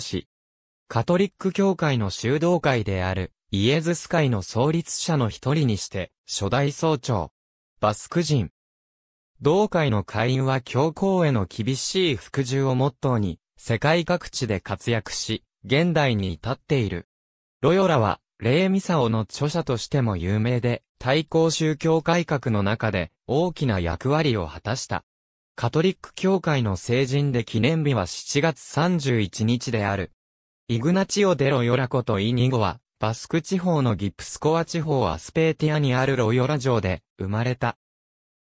市。カトリック教会の修道会であるイエズス会の創立者の一人にして初代総長。バスク人。同会の会員は教皇への厳しい服従をモットーに世界各地で活躍し、現代に至っている。ロヨラは礼ミサオの著者としても有名で、対抗宗教改革の中で大きな役割を果たした。カトリック教会の成人で記念日は7月31日である。イグナチオ・デ・ロヨラことイニゴは、バスク地方のギプスコア地方アスペーティアにあるロヨラ城で生まれた。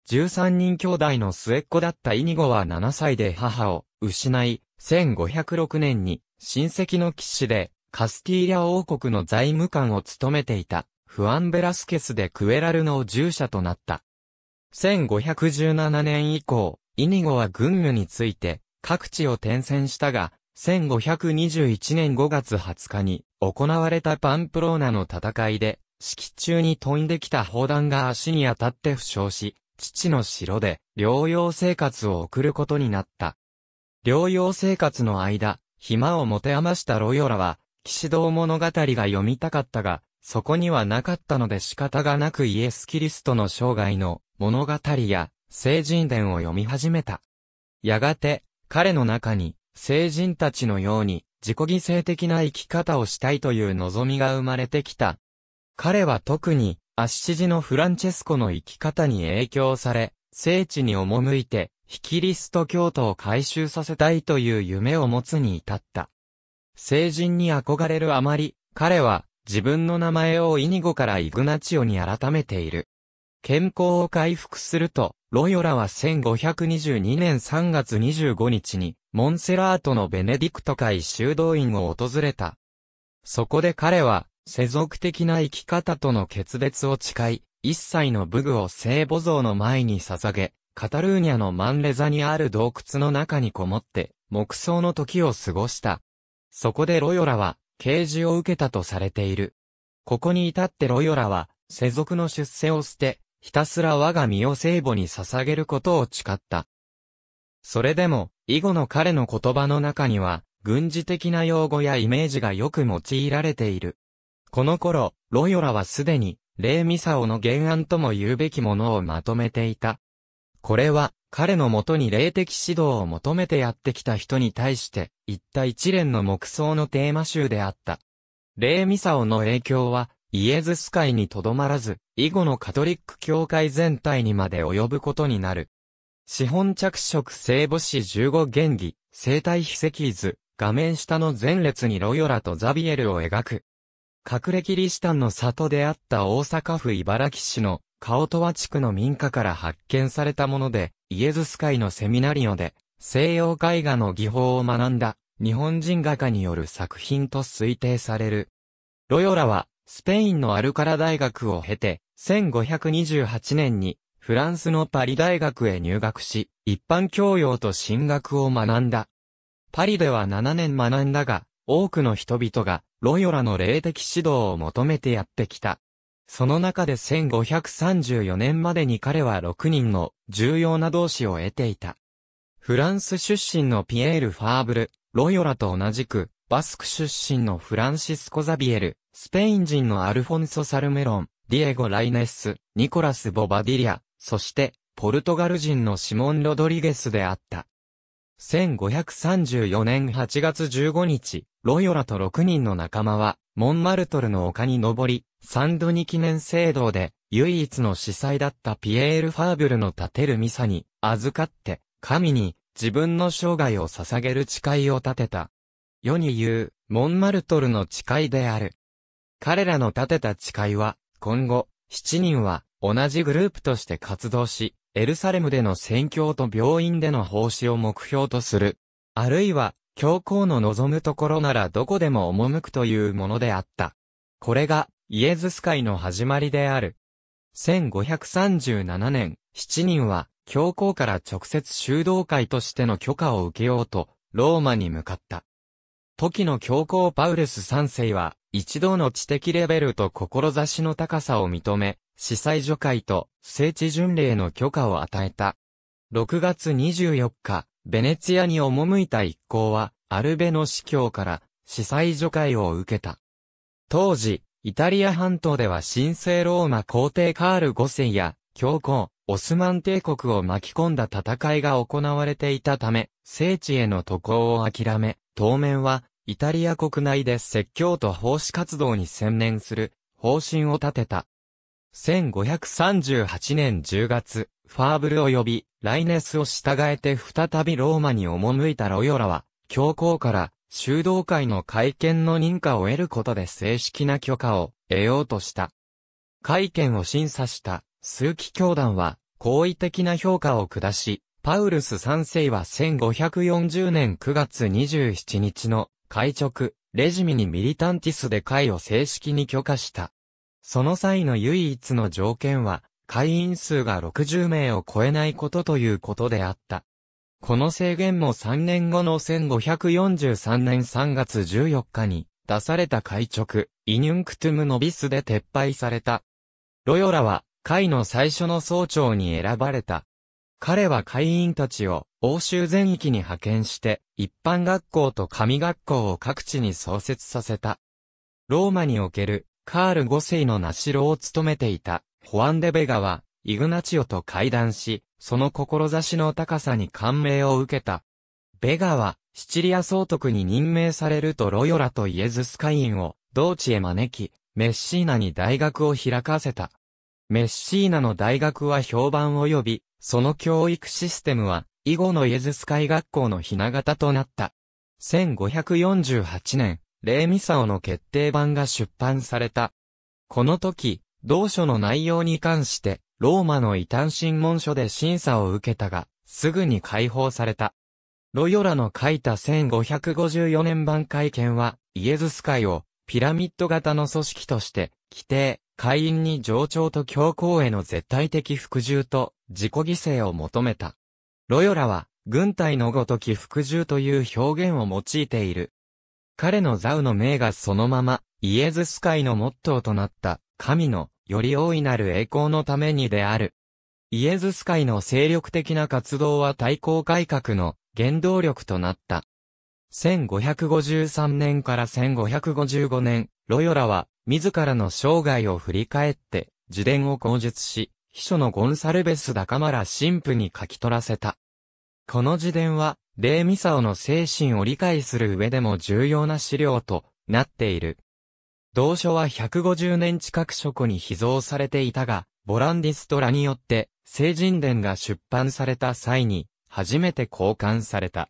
13人兄弟の末っ子だったイニゴは7歳で母を失い、1506年に親戚の騎士でカスティーリャ王国の財務官を務めていたフアン・ベラスケス・デ・クエラルの従者となった。1517年以降、イニゴは軍務について各地を転戦したが、1521年5月20日に行われたパンプローナの戦いで、式中に飛んできた砲弾が足に当たって負傷し、父の城で療養生活を送ることになった。療養生活の間、暇を持て余したロヨラは、騎士道物語が読みたかったが、そこにはなかったので仕方がなくイエス・キリストの生涯の物語や聖人伝を読み始めた。やがて彼の中に聖人たちのように自己犠牲的な生き方をしたいという望みが生まれてきた。彼は特にアッシジのフランチェスコの生き方に影響され、聖地に赴いて非キリスト教徒を改宗させたいという夢を持つに至った。聖人に憧れるあまり彼は自分の名前をイニゴからイグナチオに改めている。健康を回復すると、ロヨラは1522年3月25日に、モンセラートのベネディクト会修道院を訪れた。そこで彼は、世俗的な生き方との決別を誓い、一切の武具を聖母像の前に捧げ、カタルーニャのマンレザにある洞窟の中にこもって、黙想の時を過ごした。そこでロヨラは、啓示を受けたとされている。ここに至ってロヨラは、世俗の出世を捨て、ひたすら我が身を聖母に捧げることを誓った。それでも、以後の彼の言葉の中には、軍事的な用語やイメージがよく用いられている。この頃、ロヨラはすでに、礼ミサオの原案とも言うべきものをまとめていた。これは、彼のもとに霊的指導を求めてやってきた人に対して、言った一連の黙想のテーマ集であった。礼ミサオの影響は、イエズス会にとどまらず、以後のカトリック教会全体にまで及ぶことになる。資本着色聖母子15原義、生体秘石図、画面下の前列にロヨラとザビエルを描く。隠れキリシタンの里であった大阪府茨木市の、カオトワ地区の民家から発見されたもので、イエズス会のセミナリオで、西洋絵画の技法を学んだ、日本人画家による作品と推定される。ロヨラは、スペインのアルカラ大学を経て、1528年に、フランスのパリ大学へ入学し、一般教養と神学を学んだ。パリでは7年学んだが、多くの人々が、ロヨラの霊的指導を求めてやってきた。その中で1534年までに彼は6人の重要な同志を得ていた。フランス出身のピエール・ファーブル、ロヨラと同じく、バスク出身のフランシスコ・ザビエル、スペイン人のアルフォンソ・サルメロン、ディエゴ・ライネス、ニコラス・ボバディリア、そして、ポルトガル人のシモン・ロドリゲスであった。1534年8月15日、ロヨラと6人の仲間は、モンマルトルの丘に登り、サンドニ記念聖堂で、唯一の司祭だったピエール・ファーブルの建てるミサに、預かって、神に、自分の生涯を捧げる誓いを立てた。世に言う、モンマルトルの誓いである。彼らの立てた誓いは、今後、7人は、同じグループとして活動し、エルサレムでの宣教と病院での奉仕を目標とする。あるいは、教皇の望むところならどこでも赴くというものであった。これが、イエズス会の始まりである。1537年、7人は、教皇から直接修道会としての許可を受けようと、ローマに向かった。時の教皇パウルス3世は、一同の知的レベルと志の高さを認め、司祭除会と聖地巡礼の許可を与えた。6月24日、ベネツィアに赴いた一行は、アルベの司教から司祭除会を受けた。当時、イタリア半島では神聖ローマ皇帝カール5世や教皇、オスマン帝国を巻き込んだ戦いが行われていたため、聖地への渡航を諦め、当面はイタリア国内で説教と奉仕活動に専念する方針を立てた。1538年10月、ファーブル及びライネスを従えて再びローマに赴いたロヨラは、教皇から修道会の会見の認可を得ることで正式な許可を得ようとした。会見を審査した枢機教団は好意的な評価を下し、パウルス3世は1540年9月27日の会直、レジミにミリタンティスで会を正式に許可した。その際の唯一の条件は、会員数が60名を超えないことということであった。この制限も3年後の1543年3月14日に出された会直、イニュンクトゥムノビスで撤廃された。ロヨラは会の最初の総長に選ばれた。彼は会員たちを欧州全域に派遣して、一般学校と神学校を各地に創設させた。ローマにおけるカール5世の名代を務めていたホアン・デ・ベガは、イグナチオと会談し、その志の高さに感銘を受けた。ベガは、シチリア総督に任命されるとロヨラとイエズス会員を同地へ招き、メッシーナに大学を開かせた。メッシーナの大学は評判を呼び、その教育システムは、以後のイエズス会学校の雛形となった。1548年、レーミサオの決定版が出版された。この時、同書の内容に関して、ローマの異端審問所で審査を受けたが、すぐに解放された。ロヨラの書いた1554年版会見は、イエズス会をピラミッド型の組織として、規定、会員に冗長と教皇への絶対的服従と自己犠牲を求めた。ロヨラは、軍隊のごとき服従という表現を用いている。彼のザウの銘がそのまま、イエズス会のモットーとなった、神の、より大いなる栄光のためにである。イエズス会の精力的な活動は対抗改革の原動力となった。1553年から1555年、ロヨラは自らの生涯を振り返って自伝を口述し、秘書のゴンサルベス・ダカマラ神父に書き取らせた。この自伝は、レーミサオの精神を理解する上でも重要な資料となっている。同書は150年近く書庫に秘蔵されていたが、ボランディストらによって、聖人伝が出版された際に、初めて公刊された。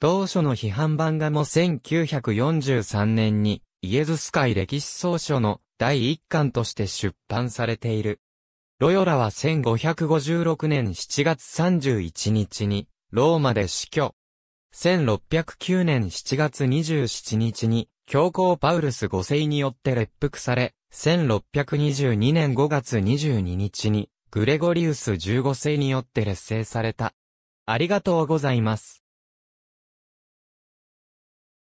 同書の批判版画も1943年に、イエズス会歴史総書の第1巻として出版されている。ロヨラは1556年7月31日に、ローマで死去。1609年7月27日に、教皇パウルス5世によって列服され、1622年5月22日に、グレゴリウス15世によって列聖された。ありがとうございます。